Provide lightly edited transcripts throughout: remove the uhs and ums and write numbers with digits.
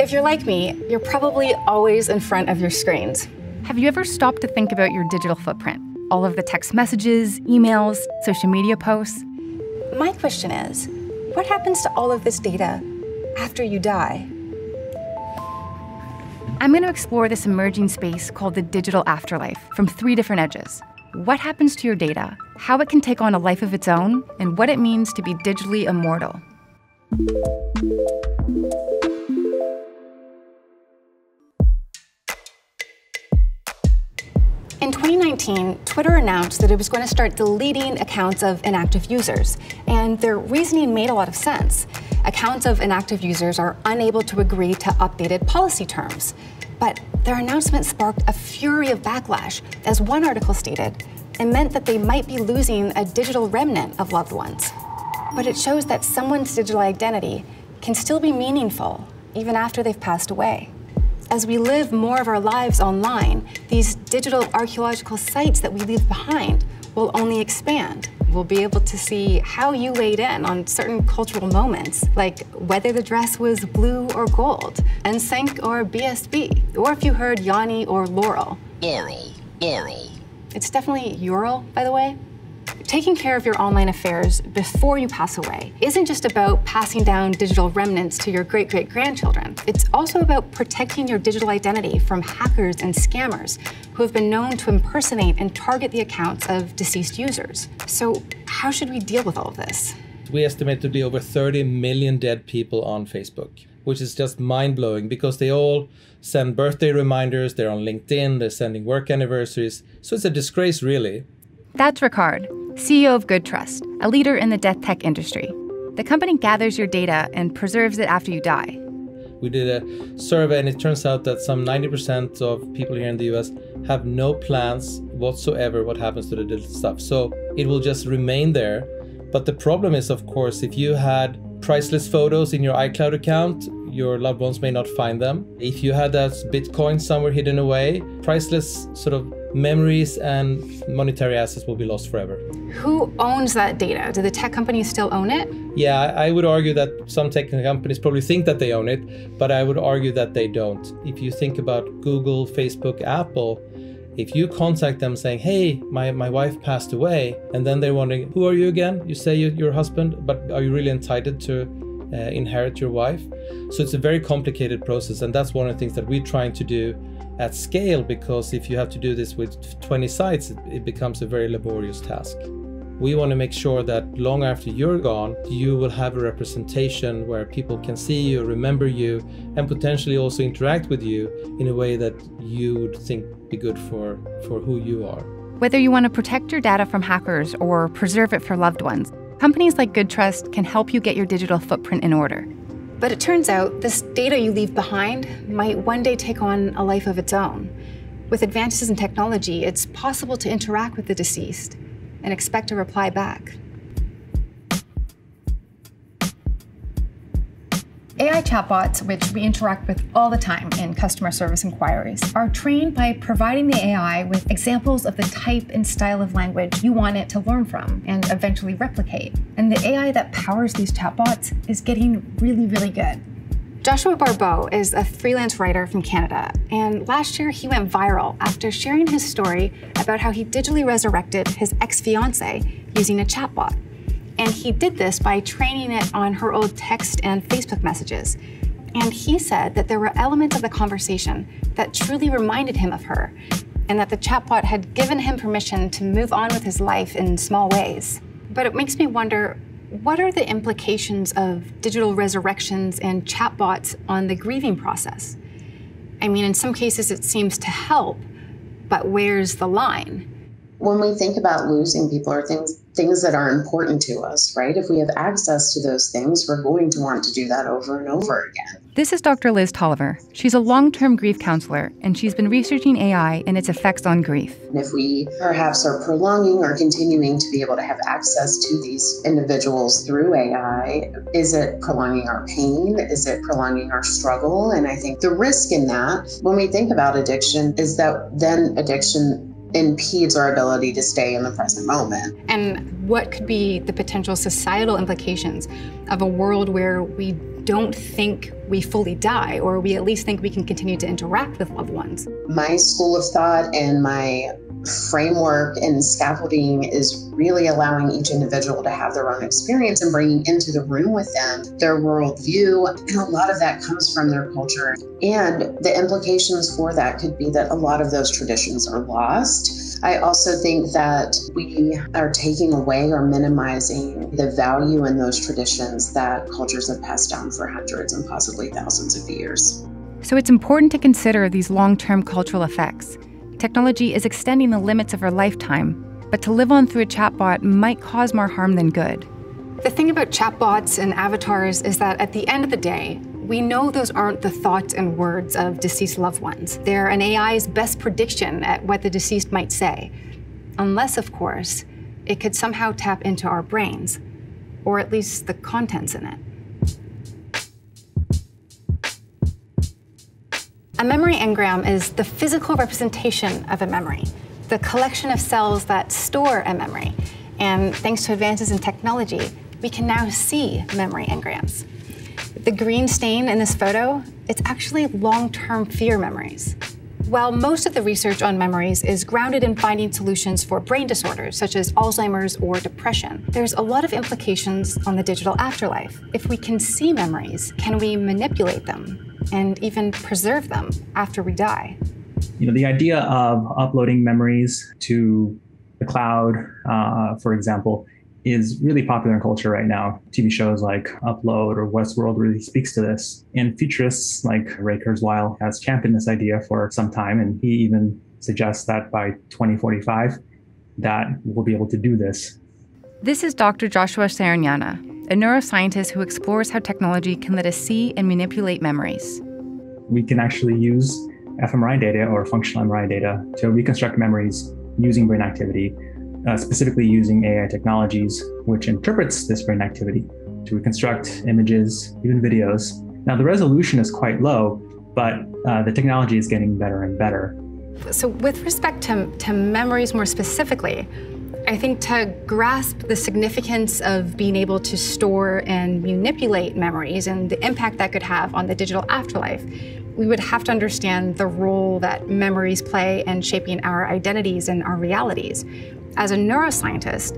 If you're like me, you're probably always in front of your screens. Have you ever stopped to think about your digital footprint? All of the text messages, emails, social media posts? My question is, what happens to all of this data after you die? I'm going to explore this emerging space called the digital afterlife from three different edges. What happens to your data, how it can take on a life of its own, and what it means to be digitally immortal. In 2019, Twitter announced that it was going to start deleting accounts of inactive users, and their reasoning made a lot of sense. Accounts of inactive users are unable to agree to updated policy terms. But their announcement sparked a fury of backlash, as one article stated, and meant that they might be losing a digital remnant of loved ones. But it shows that someone's digital identity can still be meaningful, even after they've passed away. As we live more of our lives online, these digital archaeological sites that we leave behind will only expand. We'll be able to see how you weighed in on certain cultural moments, like whether the dress was blue or gold, NSYNC or BSB, or if you heard Yanni or Laurel. Laurel. It's definitely Ural, by the way. Taking care of your online affairs before you pass away isn't just about passing down digital remnants to your great-great-grandchildren. It's also about protecting your digital identity from hackers and scammers who have been known to impersonate and target the accounts of deceased users. So how should we deal with all of this? We estimate to be over 30 million dead people on Facebook, which is just mind-blowing because they all send birthday reminders, they're on LinkedIn, they're sending work anniversaries. So it's a disgrace, really. That's Ricard, CEO of Good Trust, a leader in the death tech industry. The company gathers your data and preserves it after you die. We did a survey and it turns out that some 90% of people here in the US have no plans whatsoever what happens to the digital stuff. So it will just remain there. But the problem is, of course, if you had priceless photos in your iCloud account, your loved ones may not find them. If you had that Bitcoin somewhere hidden away, priceless sort of memories and monetary assets will be lost forever. Who owns that data? Do the tech companies still own it? Yeah, I would argue that some tech companies probably think that they own it, but I would argue that they don't. If you think about Google, Facebook, Apple, if you contact them saying, hey, my wife passed away, and then they're wondering, who are you again? You say you're your husband, but are you really entitled to inherit your wife? So it's a very complicated process, and that's one of the things that we're trying to do at scale, because if you have to do this with 20 sites, it becomes a very laborious task. We want to make sure that long after you're gone, you will have a representation where people can see you, remember you, and potentially also interact with you in a way that you would think be good for who you are. Whether you want to protect your data from hackers or preserve it for loved ones, companies like Good Trust can help you get your digital footprint in order. But it turns out this data you leave behind might one day take on a life of its own. With advances in technology, it's possible to interact with the deceased and expect a reply back. AI chatbots, which we interact with all the time in customer service inquiries, are trained by providing the AI with examples of the type and style of language you want it to learn from and eventually replicate. And the AI that powers these chatbots is getting really, really good. Joshua Barbeau is a freelance writer from Canada, and last year he went viral after sharing his story about how he digitally resurrected his ex-fiancée using a chatbot. And he did this by training it on her old text and Facebook messages. And he said that there were elements of the conversation that truly reminded him of her, and that the chatbot had given him permission to move on with his life in small ways. But it makes me wonder, what are the implications of digital resurrections and chatbots on the grieving process? I mean, in some cases it seems to help, but where's the line? When we think about losing people or things that are important to us, right? If we have access to those things, we're going to want to do that over and over again. This is Dr. Liz Tolliver. She's a long-term grief counselor, and she's been researching AI and its effects on grief. And if we perhaps are prolonging or continuing to be able to have access to these individuals through AI, is it prolonging our pain? Is it prolonging our struggle? And I think the risk in that, when we think about addiction, is that then addiction impedes our ability to stay in the present moment. And what could be the potential societal implications of a world where we don't think we fully die, or we at least think we can continue to interact with loved ones. My school of thought and my framework and scaffolding is really allowing each individual to have their own experience and bringing into the room with them their worldview. And a lot of that comes from their culture. And the implications for that could be that a lot of those traditions are lost. I also think that we are taking away or minimizing the value in those traditions that cultures have passed down for hundreds and possibly thousands of years. So it's important to consider these long-term cultural effects. Technology is extending the limits of our lifetime, but to live on through a chatbot might cause more harm than good. The thing about chatbots and avatars is that at the end of the day, we know those aren't the thoughts and words of deceased loved ones. They're an AI's best prediction at what the deceased might say. Unless, of course, it could somehow tap into our brains, or at least the contents in it. A memory engram is the physical representation of a memory, the collection of cells that store a memory. And thanks to advances in technology, we can now see memory engrams. The green stain in this photo, it's actually long-term fear memories. While most of the research on memories is grounded in finding solutions for brain disorders, such as Alzheimer's or depression, there's a lot of implications on the digital afterlife. If we can see memories, can we manipulate them and even preserve them after we die? You know, the idea of uploading memories to the cloud, for example, is really popular in culture right now. TV shows like Upload or Westworld really speaks to this. And futurists like Ray Kurzweil has championed this idea for some time, and he even suggests that by 2045, that we'll be able to do this. This is Dr. Joshua Saranyana, a neuroscientist who explores how technology can let us see and manipulate memories. We can actually use fMRI data or functional MRI data to reconstruct memories using brain activity, specifically using AI technologies, which interprets this brain activity to reconstruct images, even videos. Now, the resolution is quite low, but the technology is getting better and better. So with respect to memories more specifically, I think to grasp the significance of being able to store and manipulate memories and the impact that could have on the digital afterlife, we would have to understand the role that memories play in shaping our identities and our realities. As a neuroscientist,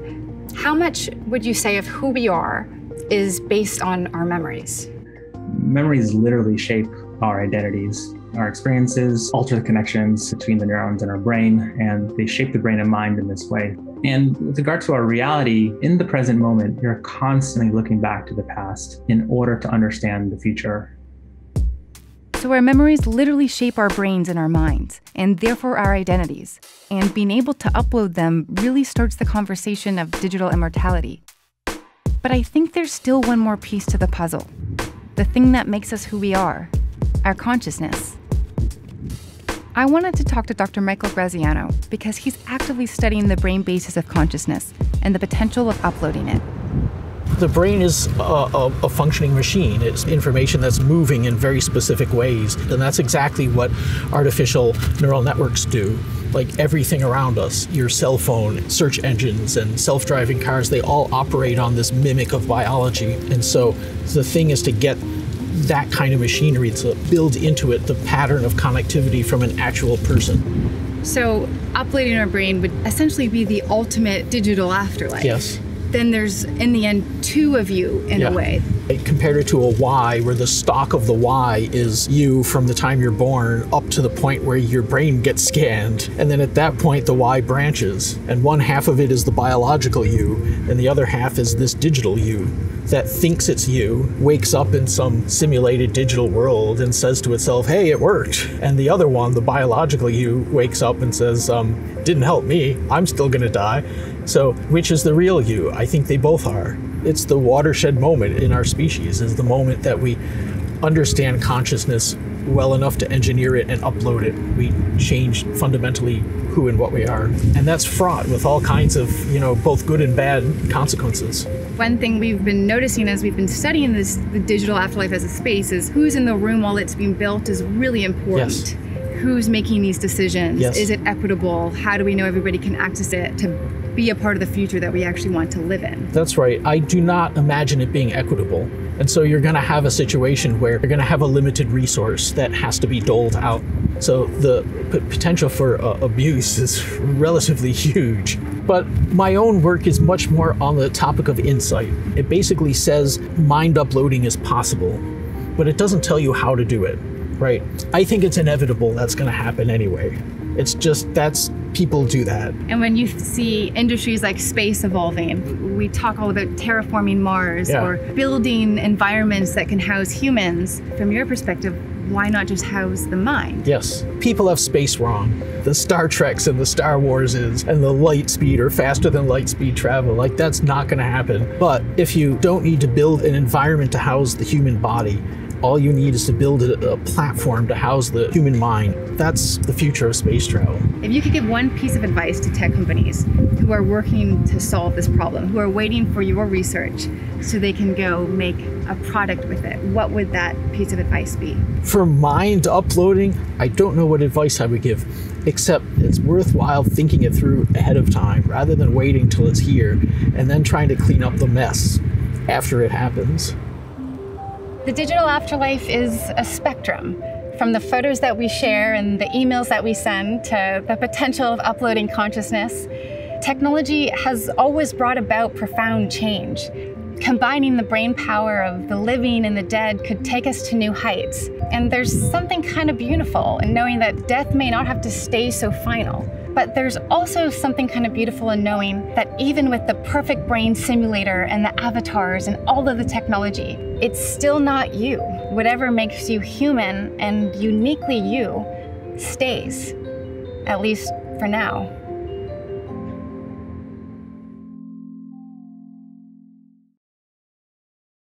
how much would you say of who we are is based on our memories? Memories literally shape our identities. Our experiences alter the connections between the neurons in our brain, and they shape the brain and mind in this way. And with regard to our reality, in the present moment, you're constantly looking back to the past in order to understand the future. So our memories literally shape our brains and our minds, and therefore our identities. And being able to upload them really starts the conversation of digital immortality. But I think there's still one more piece to the puzzle, the thing that makes us who we are, our consciousness. I wanted to talk to Dr. Michael Graziano because he's actively studying the brain basis of consciousness and the potential of uploading it. The brain is a functioning machine. It's information that's moving in very specific ways, and that's exactly what artificial neural networks do. Like everything around us, your cell phone, search engines, and self-driving cars, they all operate on this mimic of biology. And so the thing is to get that kind of machinery to build into it the pattern of connectivity from an actual person. So uploading our brain would essentially be the ultimate digital afterlife. Yes. Then there's, in the end, two of you in a way. I compared it to a Y, where the stock of the Y is you from the time you're born up to the point where your brain gets scanned. And then at that point, the Y branches. And one half of it is the biological you, and the other half is this digital you that thinks it's you, wakes up in some simulated digital world and says to itself, hey, it worked. And the other one, the biological you, wakes up and says, didn't help me, I'm still gonna die. So which is the real you? I think they both are. It's the watershed moment in our species, is the moment that we understand consciousness well enough to engineer it and upload it. We change fundamentally who and what we are. And that's fraught with all kinds of, you know, both good and bad consequences. One thing we've been noticing as we've been studying this, the digital afterlife as a space, is who's in the room while it's being built is really important. Yes. Who's making these decisions? Yes. Is it equitable? How do we know everybody can access it to be a part of the future that we actually want to live in? That's right. I do not imagine it being equitable. And so you're going to have a situation where you're going to have a limited resource that has to be doled out. So the potential for abuse is relatively huge. But my own work is much more on the topic of insight. It basically says mind uploading is possible, but it doesn't tell you how to do it, right? I think it's inevitable that's going to happen anyway. It's just that's people do that. And when you see industries like space evolving, we talk all about terraforming Mars or building environments that can house humans. From your perspective, why not just house the mind? Yes, people have space wrong. The Star Treks and the Star Warses and the light speed or faster than light speed travel, like that's not going to happen. But if you don't need to build an environment to house the human body, all you need is to build a platform to house the human mind. That's the future of space travel. If you could give one piece of advice to tech companies who are working to solve this problem, who are waiting for your research so they can go make a product with it, what would that piece of advice be? For mind uploading, I don't know what advice I would give, except it's worthwhile thinking it through ahead of time rather than waiting till it's here and then trying to clean up the mess after it happens. The digital afterlife is a spectrum, from the photos that we share and the emails that we send to the potential of uploading consciousness. Technology has always brought about profound change. Combining the brain power of the living and the dead could take us to new heights. And there's something kind of beautiful in knowing that death may not have to stay so final. But there's also something kind of beautiful in knowing that even with the perfect brain simulator and the avatars and all of the technology, it's still not you. Whatever makes you human and uniquely you stays, at least for now.